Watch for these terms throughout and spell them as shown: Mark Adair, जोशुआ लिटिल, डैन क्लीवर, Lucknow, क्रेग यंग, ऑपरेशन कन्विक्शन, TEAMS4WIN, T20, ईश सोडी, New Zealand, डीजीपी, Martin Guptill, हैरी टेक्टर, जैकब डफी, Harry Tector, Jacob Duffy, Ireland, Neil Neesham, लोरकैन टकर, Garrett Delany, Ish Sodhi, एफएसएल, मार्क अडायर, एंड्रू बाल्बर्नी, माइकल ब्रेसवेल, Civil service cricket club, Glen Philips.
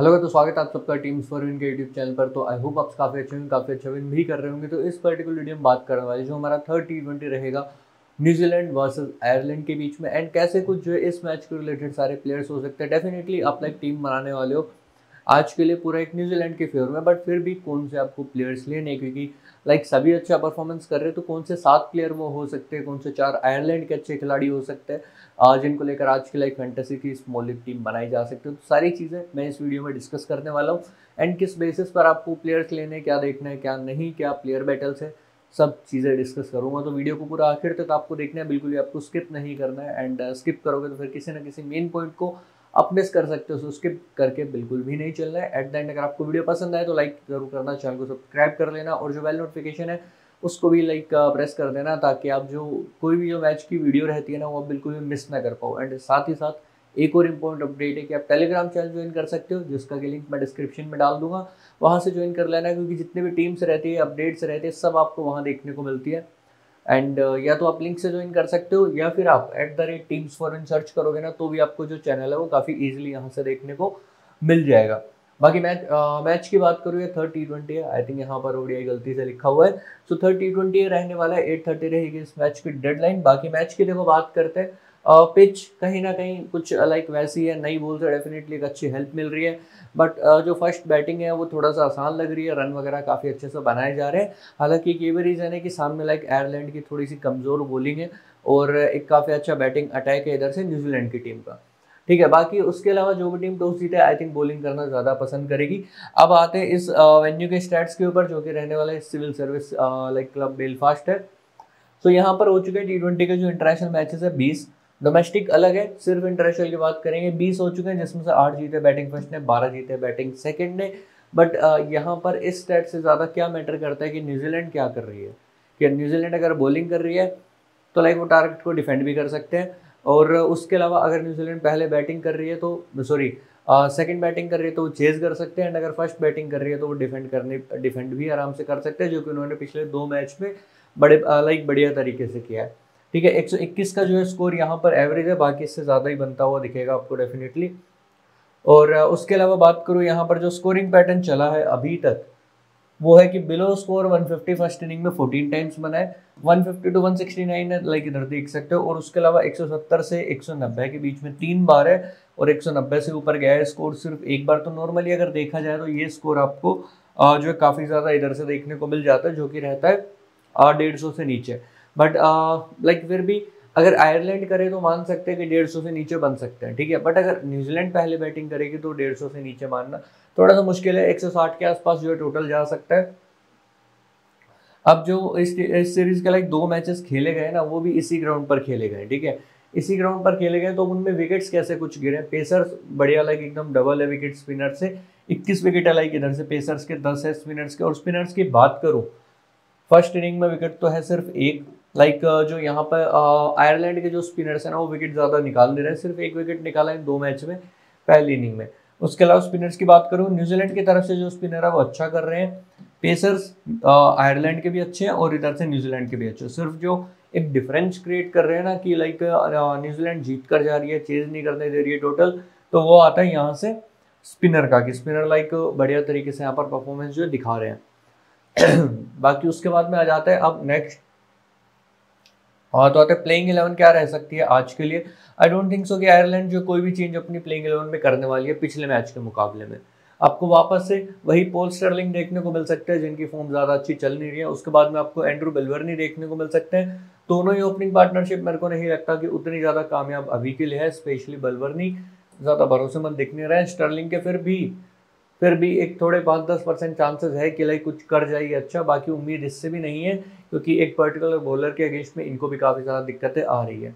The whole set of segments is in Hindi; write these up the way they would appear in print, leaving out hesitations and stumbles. हेलो, तो स्वागत है आप सबका टीम्स फॉर विन के यूट्यूब चैनल पर। तो आई होप आप काफ़ी अच्छे होंगे, काफ़ी अच्छा विन भी कर रहे होंगे। तो इस पर्टिकुलर वीडियो में बात करने वाले जो हमारा थर्ड T20 रहेगा न्यूजीलैंड वर्सेस आयरलैंड के बीच में, एंड कैसे कुछ जो है इस मैच के रिलेटेड सारे प्लेयर्स हो सकते हैं। डेफिनेटली आप लाइक टीम बनाने वाले हो आज के लिए पूरा एक न्यूजीलैंड के फेवर में, बट फिर भी कौन से आपको प्लेयर्स लेने, क्योंकि लाइक सभी अच्छा परफॉर्मेंस कर रहे हैं, तो कौन से 7 प्लेयर वो हो सकते हैं, कौन से 4 आयरलैंड के अच्छे खिलाड़ी हो सकते हैं, जिनको लेकर आज की लाइक फैंटेसी की स्मॉल लीग टीम बनाई जा सकती है। तो सारी चीज़ें मैं इस वीडियो में डिस्कस करने वाला हूँ, एंड किस बेसिस पर आपको प्लेयर्स लेने, क्या देखना है, क्या नहीं, क्या प्लेयर बैटल्स है, सब चीज़ें डिस्कस करूँगा। तो वीडियो को पूरा आखिर तक आपको देखना है, बिल्कुल भी आपको स्किप नहीं करना है, एंड स्किप करोगे तो फिर किसी ना किसी मेन पॉइंट को आप मिस कर सकते हो, सो स्किप करके बिल्कुल भी नहीं चलना है। एट द एंड अगर आपको वीडियो पसंद आए तो लाइक जरूर करना, चैनल को सब्सक्राइब कर लेना, और जो बेल नोटिफिकेशन है उसको भी लाइक प्रेस कर देना, ताकि आप जो कोई भी जो मैच की वीडियो रहती है ना वो बिल्कुल भी मिस ना कर पाओ। एंड साथ ही साथ एक और इम्पोर्टेंट अपडेट है कि आप टेलीग्राम चैनल ज्वाइन कर सकते हो, जिसका कि लिंक मैं डिस्क्रिप्शन में डाल दूंगा, वहाँ से ज्वाइन कर लेना, क्योंकि जितने भी टीम्स रहती है, अपडेट्स रहते हैं, सब आपको वहाँ देखने को मिलती है। एंड या तो आप लिंक से ज्वाइन कर सकते हो, या फिर आप @teamsforwin सर्च करोगे ना तो भी आपको जो चैनल है वो काफ़ी ईजिली यहाँ से देखने को मिल जाएगा। बाकी मैच की बात करूँ, ये थर्ड T20 है, आई थिंक यहाँ पर ओडीआई गलती से लिखा हुआ है, सो थर्ड T20 रहने वाला है। 8:30 रहेगी इस मैच की डेडलाइन। बाकी मैच की देखो बात करते हैं, पिच कहीं ना कहीं कुछ लाइक वैसी है, नई बॉल से डेफिनेटली एक अच्छी हेल्प मिल रही है, बट जो फर्स्ट बैटिंग है वो थोड़ा सा आसान लग रही है, रन वगैरह काफ़ी अच्छे से बनाए जा रहे हैं। हालांकि ये भी रीज़न है कि सामने लाइक आयरलैंड की थोड़ी सी कमज़ोर बॉलिंग है, और एक काफ़ी अच्छा बैटिंग अटैक है इधर से न्यूजीलैंड की टीम का, ठीक है। बाकी उसके अलावा जो भी टीम टॉस जीते आई थिंक बॉलिंग करना ज़्यादा पसंद करेगी। अब आते हैं इस वेन्यू के स्टैट्स के ऊपर, जो कि रहने वाला है civil service like club Belfast है। सो यहाँ पर हो चुके हैं T20 के जो इंटरनेशनल मैचेस है 20, डोमेस्टिक अलग है, सिर्फ इंटरनेशनल की बात करेंगे। 20 हो चुके हैं, जिसमें से 8 जीते बैटिंग फर्स्ट ने, 12 जीते बैटिंग सेकंड ने, बट यहाँ पर इस स्टैट से ज़्यादा क्या मैटर करता है कि न्यूजीलैंड क्या कर रही है, कि न्यूजीलैंड अगर बॉलिंग कर रही है तो लाइक वो टारगेट को डिफेंड भी कर सकते हैं, और उसके अलावा अगर न्यूजीलैंड पहले बैटिंग कर रही है तो सेकंड बैटिंग कर रही है तो वो चेज कर सकते हैं, एंड अगर फर्स्ट बैटिंग कर रही है तो वो डिफेंड भी आराम से कर सकते हैं, जो कि उन्होंने पिछले 2 मैच में बड़े लाइक बढ़िया तरीके से किया है, ठीक है। 121 का जो है स्कोर यहाँ पर एवरेज है, बाकी इससे ज़्यादा ही बनता हुआ दिखेगा आपको डेफिनेटली। और उसके अलावा बात करूँ, यहाँ पर जो स्कोरिंग पैटर्न चला है अभी तक वो है कि बिलो स्कोर 150 फर्स्ट इनिंग में 14 टाइम्स बनाए, 150 टू 169 लाइक इधर देख सकते हो, और उसके अलावा 170 से 190 के बीच में 3 बार है, और 190 से ऊपर गया है स्कोर सिर्फ एक बार। तो नॉर्मली अगर देखा जाए तो ये स्कोर आपको जो है काफ़ी ज़्यादा इधर से देखने को मिल जाता है, जो कि रहता है 150 से नीचे, बट लाइक फिर भी अगर आयरलैंड करे तो मान सकते हैं कि 150 से नीचे बन सकते हैं, ठीक है। बट अगर न्यूजीलैंड पहले बैटिंग करेगी तो 150 से नीचे मानना थोड़ा सा मुश्किल है, 160 के आसपास जो है टोटल जा सकता है। अब जो इस सीरीज के लाइक 2 मैचेस खेले गए ना वो भी इसी ग्राउंड पर खेले गए, ठीक है, इसी ग्राउंड पर खेले गए, तो उनमें विकेट्स कैसे कुछ गिरे। पेसर्स बढ़िया लाइक एकदम डबल है विकेट स्पिनर से, 21 विकेट है लाइक इधर से, पेसर्स के 10 है स्पिनर्स के। और स्पिनर्स की बात करूँ, फर्स्ट इनिंग में विकेट तो है सिर्फ एक, लाइक जो यहाँ पर आयरलैंड के जो स्पिनर्स हैं ना वो विकेट ज़्यादा निकाल नहीं रहे, सिर्फ एक विकेट निकाला है 2 मैच में पहली इनिंग में। उसके अलावा स्पिनर्स की बात करूँ, न्यूजीलैंड की तरफ से जो स्पिनर है वो अच्छा कर रहे हैं, पेसर्स आयरलैंड के भी अच्छे हैं और इधर से न्यूजीलैंड के भी अच्छे हैं। सिर्फ जो एक डिफरेंस क्रिएट कर रहे हैं ना कि लाइक न्यूजीलैंड जीत कर जा रही है, चेज नहीं करने दे रही है टोटल, तो वो आता है यहाँ से स्पिनर का, कि स्पिनर लाइक बढ़िया तरीके से यहाँ पर परफॉर्मेंस जो दिखा रहे हैं। बाकी उसके बाद में आ जाता है अब नेक्स्ट, और तो आते हैं प्लेइंग 11 क्या रह सकती है आज के लिए। आई डोंट थिंक सो कि आयरलैंड जो कोई भी चेंज अपनी प्लेइंग 11 में करने वाली है पिछले मैच के मुकाबले में। आपको वापस से वही पोल स्टर्लिंग देखने को मिल सकता है, जिनकी फॉर्म ज़्यादा अच्छी चल नहीं रही है। उसके बाद में आपको एंड्रू बाल्बर्नी देखने को मिल सकते हैं। दोनों ही ओपनिंग पार्टनरशिप मेरे को नहीं लगता कि उतनी ज़्यादा कामयाब अभी के लिए है, स्पेशली बाल्बर्नी ज़्यादा भरोसेमंद दिख नहीं रहा है। स्टर्लिंग के फिर भी एक थोड़े 5-10% चांसेस है कि लाइक कुछ कर जाइए अच्छा, बाकी उम्मीद इससे भी नहीं है, क्योंकि एक पर्टिकुलर बॉलर के अगेंस्ट में इनको भी काफ़ी ज़्यादा दिक्कतें आ रही है।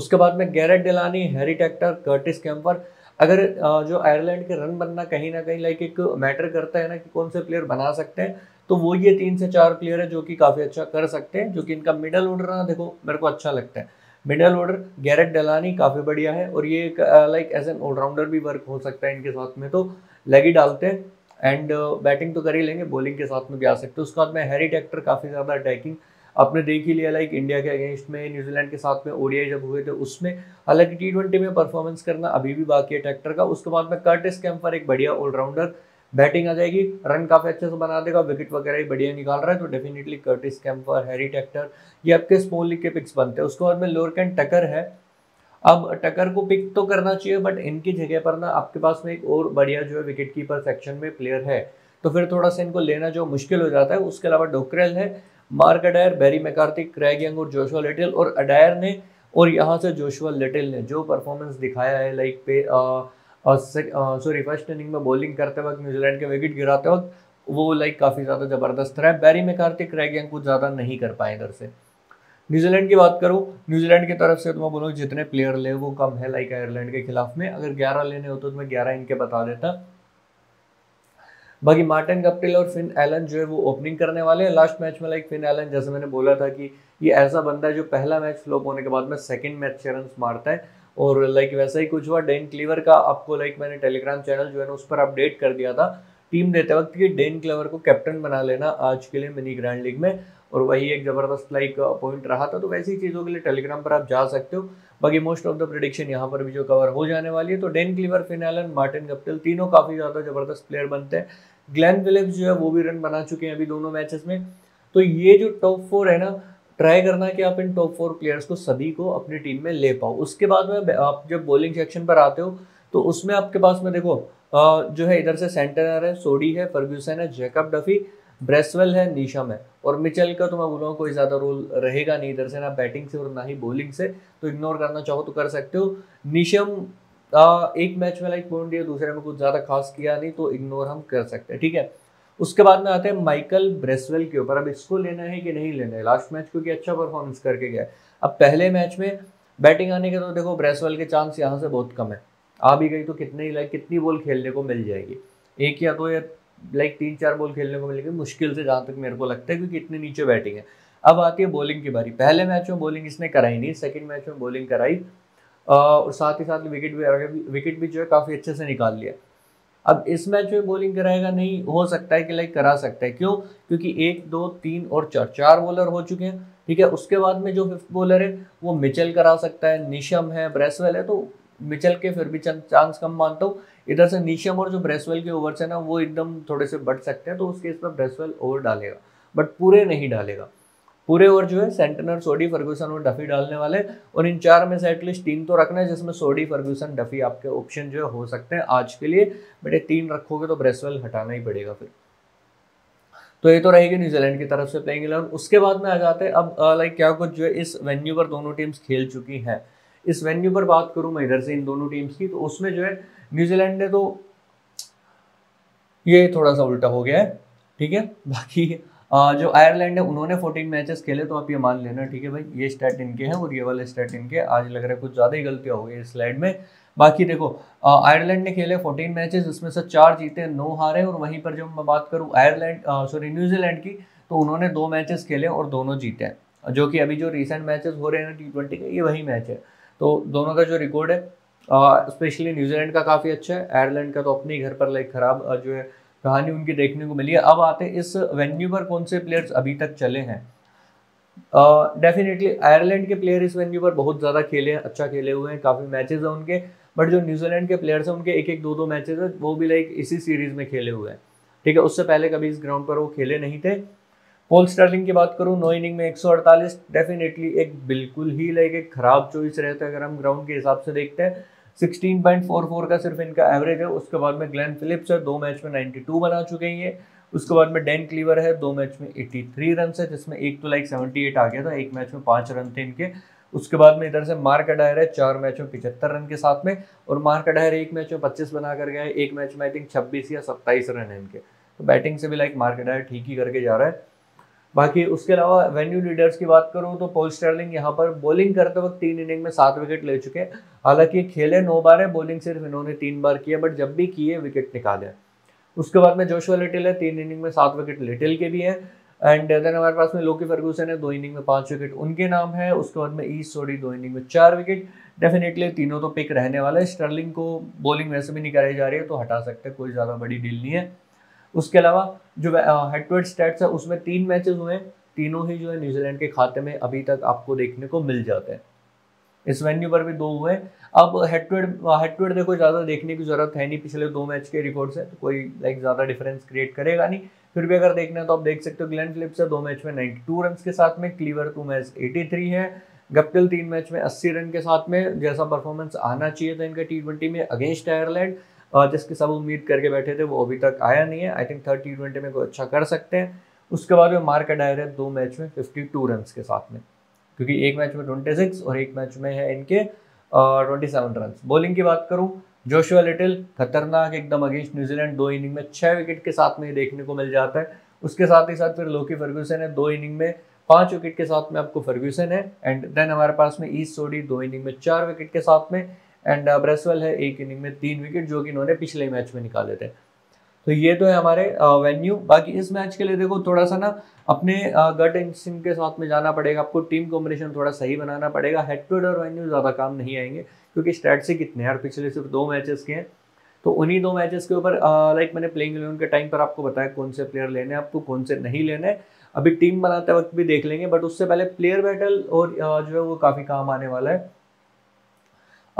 उसके बाद में Garrett Delany, हैरी टेक्टर, Curtis Campher, अगर जो आयरलैंड के रन बनना कहीं ना कहीं लाइक एक मैटर करता है ना कि कौन से प्लेयर बना सकते हैं, तो वो ये 3 से 4 प्लेयर है जो कि काफ़ी अच्छा कर सकते हैं, जो कि इनका मिडल ऑर्डर ना देखो मेरे को अच्छा लगता है। मिडल ऑर्डर गैरेट डेलानी काफ़ी बढ़िया है, और ये लाइक एज एन ऑलराउंडर भी वर्क हो सकता है इनके साथ में, तो लेग ही डालते हैं एंड बैटिंग तो कर ही लेंगे, बॉलिंग के साथ में भी आ सकते हैं। उसके बाद में हैरी टेक्टर काफ़ी ज़्यादा अटैकिंग आपने देख ही लिया लाइक इंडिया के अगेंस्ट में न्यूजीलैंड के साथ में ओडीआई जब हुए थे उसमें, हालांकि टी20 में परफॉर्मेंस करना अभी भी बाकी है टेक्टर का। उसके बाद में कर्टिस कैम्फर एक बढ़िया ऑलराउंडर, बैटिंग आ जाएगी, रन काफ़ी अच्छे से बना देगा, विकेट वगैरह ही बढ़िया निकाल रहा है, तो definitely Curtis Campher, हैरी टेक्टर ये आपके स्मॉल लीग के पिक्स बनते हैं। उसके बाद में लोरकैन टकर है। अब टकर को पिक तो करना चाहिए बट इनकी जगह पर ना आपके पास में एक और बढ़िया जो है विकेट कीपर सेक्शन में प्लेयर है, तो फिर थोड़ा सा इनको लेना जो मुश्किल हो जाता है। उसके अलावा डोकरेल है, मार्क अडायर, Barry McCarthy, क्रेग यंग और जोशुआ लिटिल, और अडायर ने और यहाँ से जोशुआ लिटिल ने जो परफॉर्मेंस दिखाया है लाइक पे फर्स्ट इनिंग में बॉलिंग करते वक्त, न्यूजीलैंड के विकेट गिराते वक्त, वो लाइक काफ़ी ज़्यादा ज़बरदस्त रहा है। बैरी मैकार्थी, क्रेग यंग कुछ ज़्यादा नहीं कर पाए। इधर से न्यूजीलैंड की बात करूँ, न्यूजीलैंड की तरफ से तो मैं बोलूँ जितने प्लेयर ले वो कम है लाइक आयरलैंड के खिलाफ में। अगर 11 लेने होते तो मैं 11 इनके बता देता। बाकी मार्टिन गप्टिल और फिन एलन जो है वो ओपनिंग करने वाले हैं। लास्ट मैच में लाइक फिन एलन, जैसे मैंने बोला था कि ये ऐसा बंदा है जो पहला मैच फ्लॉप होने के बाद में सेकंड मैच से रन मारता है, और लाइक वैसा ही कुछ हुआ। डैन क्लीवर का आपको लाइक मैंने टेलीग्राम चैनल जो है ना उस पर अपडेट कर दिया था टीम देते वक्त कि डैन क्लीवर को कैप्टन बना लेना आज के लिए मिनी ग्रैंड लीग में, और वही एक ज़बरदस्त लाइक पॉइंट रहा था। तो वैसी चीज़ों के लिए टेलीग्राम पर आप जा सकते हो। बाकी मोस्ट ऑफ द प्रेडिक्शन यहाँ पर भी जो कवर हो जाने वाली है, तो डैन क्लीवर, Finn Allen, Martin Guptill तीनों काफ़ी ज़्यादा ज़बरदस्त प्लेयर बनते हैं। ग्लेन फिलिप्स जो है वो भी रन बना चुके हैं अभी दोनों मैचेस में। तो ये जो टॉप फोर है ना, ट्राई करना कि आप इन टॉप फोर प्लेयर्स को सभी को अपनी टीम में ले पाओ। उसके बाद में आप जब बॉलिंग सेक्शन पर आते हो तो उसमें आपके पास में देखो जो है इधर से सेंटनर है, सोडी है, फर्ग्यूसन है, जैकब डफी, ब्रेसवेल है, नीशम है, और मिचेल का तो मैं बोलूँगा कोई ज़्यादा रोल रहेगा नहीं इधर से, ना बैटिंग से और ना ही बॉलिंग से, तो इग्नोर करना चाहो तो कर सकते हो। नीशम एक मैच में लाइक पॉइंट दिया, दूसरे में कुछ ज़्यादा खास किया नहीं, तो इग्नोर हम कर सकते हैं, ठीक है। उसके बाद में आते हैं माइकल ब्रेसवेल के ऊपर। अब इसको लेना है कि नहीं लेना है, लास्ट मैच क्योंकि अच्छा परफॉर्मेंस करके गया। अब पहले मैच में बैटिंग आने के तो देखो ब्रेसवेल के चांस यहाँ से बहुत कम है, आ भी गई तो कितने लाइक कितनी बॉल खेलने को मिल जाएगी, एक या दो या लाइक 3-4 बॉल खेलने को मिलेगी मुश्किल से, जहाँ तक मेरे को लगता है, क्योंकि इतने नीचे बैटिंग है। अब आती है बॉलिंग की बारी। पहले मैच में बॉलिंग इसने कराई नहीं, सेकंड मैच में बॉलिंग कराई और साथ ही साथ विकेट भी जो है काफ़ी अच्छे से निकाल लिया। अब इस मैच में बॉलिंग कराएगा नहीं, हो सकता है कि लाइक करा सकता है, क्यों? क्योंकि 1, 2, 3 और 4 बॉलर हो चुके हैं, ठीक है। उसके बाद में जो 5th बॉलर है वो मिचेल करा सकता है, निशम है, ब्रेसवेल है, तो मिचेल के फिर भी चांस कम मानता हूँ। इधर से नीशम और जो ब्रेसवेल के ओवर्स है ना वो एकदम थोड़े से बढ़ सकते हैं, तो उस केस में ब्रेसवेल ओवर डालेगा बट पूरे नहीं डालेगा। पूरे ओवर जो है सेंटनर, सोडी, फर्ग्यूसन और डफी डालने वाले, और इन 4 में से एटलीस्ट 3 तो रखना है, जिसमें सोडी, फर्ग्यूसन, डफी आपके ऑप्शन जो हो सकते हैं आज के लिए, बट ये 3 रखोगे तो ब्रेसवेल हटाना ही पड़ेगा फिर। तो ये तो रहेगी न्यूजीलैंड की तरफ से प्लेइंग 11। उसके बाद में आ जाते हैं अब लाइक क्या कुछ जो है इस वेन्यू पर दोनों टीम्स खेल चुकी हैं। इस वेन्यू पर बात करूं मैं इधर से इन दोनों टीम्स की, तो उसमें जो है न्यूजीलैंड ने तो ये थोड़ा सा उल्टा हो गया है, ठीक है। बाकी जो आयरलैंड है उन्होंने 14 मैचेस खेले, तो आप ये मान लेना, ठीक है भाई, ये स्टैट इनके हैं और ये वाले स्टैट इनके। आज लग रहा है कुछ ज़्यादा ही गलतियाँ हो गई इस स्लाइड में। बाकी देखो आयरलैंड ने खेले 14 मैचेस, उसमें से 4 जीते, 9 हारे, और वहीं पर जब मैं बात करूँ न्यूजीलैंड की, तो उन्होंने 2 मैचेस खेले और दोनों जीते हैं, जो कि अभी जो रिसेंट मैचेस हो रहे हैं टी20 के, ये वही मैच है। तो दोनों का जो रिकॉर्ड है स्पेशली न्यूजीलैंड का काफ़ी अच्छा है, आयरलैंड का तो अपने घर पर लाइक खराब जो है कहानी उनकी देखने को मिली है। अब आते हैं इस वेन्यू पर कौन से प्लेयर्स अभी तक चले हैं। डेफिनेटली आयरलैंड के प्लेयर इस वेन्यू पर बहुत ज़्यादा खेले हैं, अच्छा खेले हुए हैं, काफ़ी मैचेस हैं उनके, बट जो न्यूजीलैंड के प्लेयर्स हैं उनके 1-2 मैचेस हैं, वो भी लाइक इसी सीरीज़ में खेले हुए हैं, ठीक है। उससे पहले कभी इस ग्राउंड पर वो खेले नहीं थे। पॉल स्टर्लिंग की बात करूँ, 9 इनिंग में 148, डेफिनेटली एक बिल्कुल ही लाइक एक ख़राब चॉइस रहता है अगर हम ग्राउंड के हिसाब से देखते हैं। 16.44 का सिर्फ इनका एवरेज है। उसके बाद में ग्लेन फिलिप्स है, 2 मैच में 92 बना चुके हैं। उसके बाद में डैन क्लीवर है, 2 मैच में 83 रन है, जिसमें एक तो लाइक 78 आ गया था, एक मैच में 5 रन थे इनके। उसके बाद में इधर से मार्क अडायर है, 4 मैच में 75 रन के साथ में, और मार्क अडायर 1 मैच में 25 बना कर गया है, एक मैच में आई थिंक 26 या 27 रन है इनके, तो बैटिंग से भी लाइक मार्क अडायर ठीक ही करके जा रहा है। बाकी उसके अलावा वेन्यू लीडर्स की बात करूं तो पॉल स्टर्लिंग यहाँ पर बॉलिंग करते वक्त 3 इनिंग में 7 विकेट ले चुके हैं। हालांकि खेले 9 बार है, बॉलिंग सिर्फ इन्होंने 3 बार किया, बट जब भी किए विकेट निकाले। उसके बाद में जोशुआ लिटिल है, 3 इनिंग में 7 विकेट लिटिल के भी हैं। एंड देन हमारे पास में लॉकी फर्ग्यूसन है, 2 इनिंग में 5 विकेट उनके नाम है। उसके बाद में ईश सोडी, 2 इनिंग में 4 विकेट। डेफिनेटली तीनों तो पिक रहने वाला है। स्टर्लिंग को बॉलिंग वैसे भी नहीं कराई जा रही है, तो हटा सकते, कोई ज़्यादा बड़ी डील नहीं है। उसके अलावा जो हेड टू हेड स्टैट्स है उसमें 3 मैचेस हुए हैं, तीनों ही जो है न्यूजीलैंड के खाते में अभी तक आपको देखने को मिल जाते हैं। इस वेन्यू पर भी दो हुए। अब हेड टू हेड देखो ज़्यादा देखने की जरूरत है नहीं, पिछले दो मैच के रिकॉर्ड से तो कोई लाइक ज़्यादा डिफरेंस क्रिएट करेगा नहीं। फिर भी अगर देखना है तो आप देख सकते हो ग्लेन फिलिप्स है 2 मैच में 92 रन के साथ में, क्लीवर 2 मैच 83 है, गप्टिल 3 मैच में 80 रन के साथ में। जैसा परफॉर्मेंस आना चाहिए था इनका T20 में अगेंस्ट आयरलैंड, जिसकी सब उम्मीद करके बैठे थे वो अभी तक आया नहीं है। आई थिंक थर्ड T20 में कोई अच्छा कर सकते हैं। उसके बाद में मार्क अडायर है 2 मैच में 52 रन के साथ में, क्योंकि 1 मैच में 26 और 1 मैच में है इनके 27 रन। बॉलिंग की बात करूँ, जोशुआ लिटिल खतरनाक एकदम अगेंस्ट न्यूजीलैंड, 2 इनिंग में 6 विकेट के साथ में ये देखने को मिल जाता है। उसके साथ ही साथ फिर लॉकी फर्ग्यूसन है 2 इनिंग में 5 विकेट के साथ में आपको फर्ग्यूसन है। एंड देन हमारे पास में ईश सोडी 2 इनिंग में 4 विकेट के साथ में, एंड ब्रेसवेल है 1 इनिंग में 3 विकेट जो कि इन्होंने पिछले मैच में निकाले थे। तो ये तो है हमारे वेन्यू। बाकी इस मैच के लिए देखो थोड़ा सा ना अपने गट इंस्टिंक्ट के साथ में जाना पड़ेगा, आपको टीम कॉम्बिनेशन थोड़ा सही बनाना पड़ेगा। हेड टू हेड और वेन्यू ज़्यादा काम नहीं आएंगे क्योंकि स्टैट्स ही कितने हैं, पिछले सिर्फ 2 मैचेस के हैं। तो उन्हीं 2 मैचेस के ऊपर लाइक मैंने प्लेइंग 11 के टाइम पर आपको बताया कौन से प्लेयर लेने हैं आपको, कौन से नहीं लेने हैं। अभी टीम बनाते वक्त भी देख लेंगे, बट उससे पहले प्लेयर बैटल और जो है वो काफ़ी काम आने वाला है।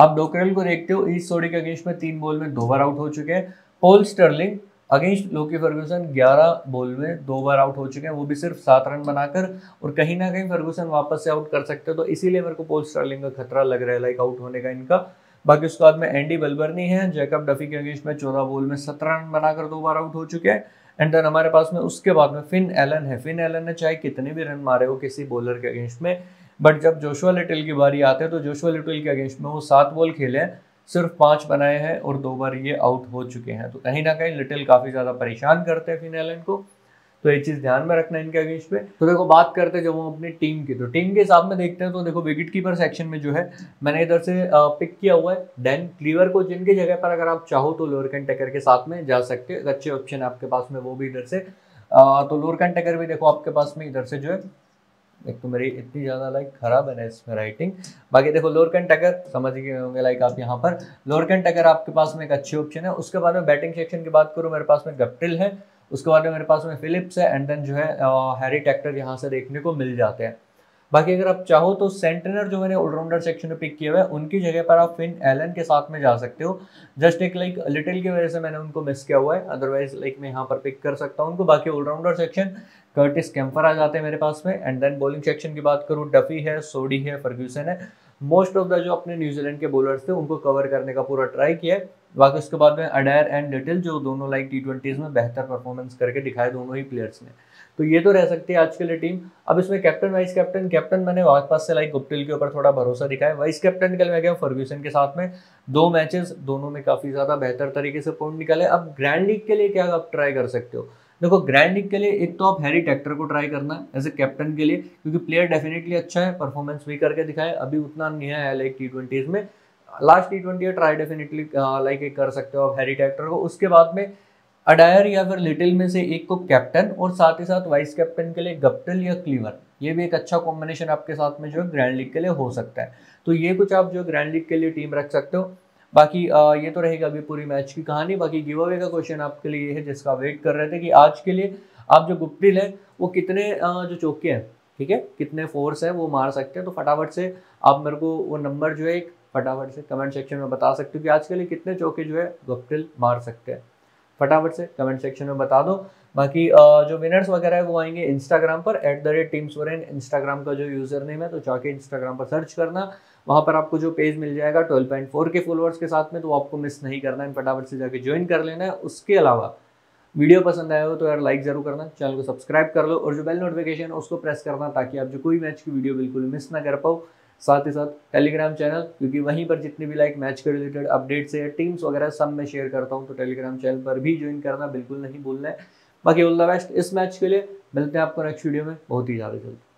आप डोकरल को देखते हो, ईश सोडी के अगेंस्ट में 3 बॉल में 2 बार आउट हो चुके हैं। Paul Stirling against Lockie Ferguson 11 ball में 2 बार आउट हो चुके हैं, वो भी सिर्फ 7 रन बनाकर, और कहीं ना कहीं फर्ग्यूसन वापस से आउट कर सकते हैं। तो इसीलिए मेरे को पॉल स्टर्लिंग का खतरा लग रहा है लाइक आउट होने का इनका। बाकी उसके बाद में एंडी बल्बर्नी है, जैकब डफी के अगेंस्ट में 14 बॉल में 17 रन बनाकर 2 बार आउट हो चुके हैं। एंड देन हमारे पास में उसके बाद में फिन एलन है। फिन एलन ने चाहे कितने भी रन मारे हो किसी बॉलर के अगेंस्ट में, बट जब जोशुआ लिटिल की बारी आते हैं तो जोशुआ लिटिल के अगेंस्ट में वो 7 बॉल खेले हैं, सिर्फ 5 बनाए हैं और 2 बार ये आउट हो चुके हैं। तो कहीं ना कहीं लिटिल काफ़ी ज़्यादा परेशान करते हैं फिन एलन को, तो ये चीज़ ध्यान में रखना इनके अगेंस्ट पे। तो देखो बात करते हैं जब हम अपनी टीम की, तो टीम के हिसाब में देखते हैं तो देखो विकेट कीपर सेक्शन में जो है मैंने इधर से पिक किया हुआ है डैन क्लीवर को, जिनकी जगह पर अगर आप चाहो तो लॉरकन टकर के साथ में जा सकते हो, अच्छे ऑप्शन आपके पास में वो भी इधर से। तो लॉरकन टकर भी देखो आपके पास में इधर से जो है, एक तो मेरी इतनी ज़्यादा लाइक खराब है ना इसमें राइटिंग, बाकी देखो लॉरकन टकर समझ गए होंगे लाइक आप यहाँ पर, लॉरकन टकर आपके पास में एक अच्छी ऑप्शन है। उसके बाद में बैटिंग सेक्शन की बात करूँ, मेरे पास में गप्टिल है, उसके बाद में मेरे पास में फिलिप्स है, एंड देन जो है हैरी टेक्टर यहाँ से देखने को मिल जाते हैं। बाकी अगर आप चाहो तो सेंटनर जो मैंने ऑलराउंडर सेक्शन में पिक किया हुआ है, उनकी जगह पर आप फिन एलन के साथ में जा सकते हो। जस्ट एक लाइक लिटिल की वजह से मैंने उनको मिस किया हुआ है, अदरवाइज लाइक मैं यहाँ पर पिक कर सकता हूँ उनको। बाकी ऑलराउंडर सेक्शन कर्टिस कैम्फर आ जाते हैं मेरे पास में। एंड देन बॉलिंग सेक्शन की बात करूँ, डफी है, सोडी है, फर्ग्यूसन है, मोस्ट ऑफ द जो अपने न्यूजीलैंड के बॉलर्स थे उनको कवर करने का पूरा ट्राई किया है। बाकी उसके बाद में अडायर एंड लिटिल जो दोनों लाइक T20s में बेहतर परफॉर्मेंस करके दिखाए दोनों ही प्लेयर्स ने। तो ये तो रह सकती है आज के लिए टीम। अब इसमें कैप्टन वाइस कैप्टन, कैप्टन मैंने वापस से लाइक गुप्टिल के ऊपर थोड़ा भरोसा दिखाया, वाइस कैप्टन के लिए मैं गया फर्ग्यूसन के साथ में। 2 मैचेस दोनों में काफ़ी ज़्यादा बेहतर तरीके से पॉइंट निकाले। अब ग्रैंड लीग के लिए क्या आप ट्राई कर सकते हो, देखो ग्रैंड लीग के लिए एक तो आप हैरी टेक्टर को ट्राई करना एज ए कैप्टन के लिए, क्योंकि प्लेयर डेफिनेटली अच्छा है, परफॉर्मेंस भी करके दिखाए, अभी उतना नहीं है लाइक T20s में। Last T20 try definitely like एक कर सकते हो आप हैरी टेक्टर को। उसके बाद में अडायर या फिर लिटिल में से एक को कैप्टन, और साथ ही साथ वाइस कैप्टन के लिए गप्टिल या क्लीवर, ये भी एक अच्छा कॉम्बिनेशन आपके साथ में जो है ग्रैंड लीग के लिए हो सकता है। तो ये कुछ आप जो ग्रैंड लीग के लिए टीम रख सकते हो। बाकी ये तो रहेगा अभी पूरी मैच की कहानी। बाकी गिव अवे का क्वेश्चन आपके लिए ये है जिसका वेट कर रहे थे कि आज के लिए आप जो गुप्टिल है वो कितने जो चौके हैं, ठीक है, कितने फोर्स हैं वो मार सकते हैं। तो फटाफट से आप मेरे को वो नंबर जो है एक फटाफट से कमेंट सेक्शन में बता सकते हो कि आज के लिए कितने चौके जो है गुप्टिल मार सकते हैं, फटाफट से कमेंट सेक्शन में बता दो। बाकी जो विनर्स वगैरह है वो आएंगे इंस्टाग्राम पर, @teamsoren इंस्टाग्राम का जो यूज़र नेम है, तो जाके इंस्टाग्राम पर सर्च करना, वहाँ पर आपको जो पेज मिल जाएगा 12.4 के फॉलोअर्स के साथ में, तो आपको मिस नहीं करना है, फटाफट से जाके ज्वाइन कर लेना है। उसके अलावा वीडियो पसंद आया हो तो यार लाइक ज़रूर करना, चैनल को सब्सक्राइब कर लो, और जो बेल नोटिफिकेशन है उसको प्रेस करना ताकि आप जो कोई मैच की वीडियो बिल्कुल मिस ना कर पाओ। साथ ही साथ टेलीग्राम चैनल, क्योंकि वहीं पर जितनी भी लाइक मैच के रिलेटेड अपडेट्स है, टीम्स वगैरह सब मैं शेयर करता हूँ, तो टेलीग्राम चैनल पर भी ज्वाइन करना बिल्कुल नहीं भूलना है। बाकी ऑल द बेस्ट इस मैच के लिए, मिलते हैं आपको नेक्स्ट वीडियो में बहुत ही ज़्यादा जल्द।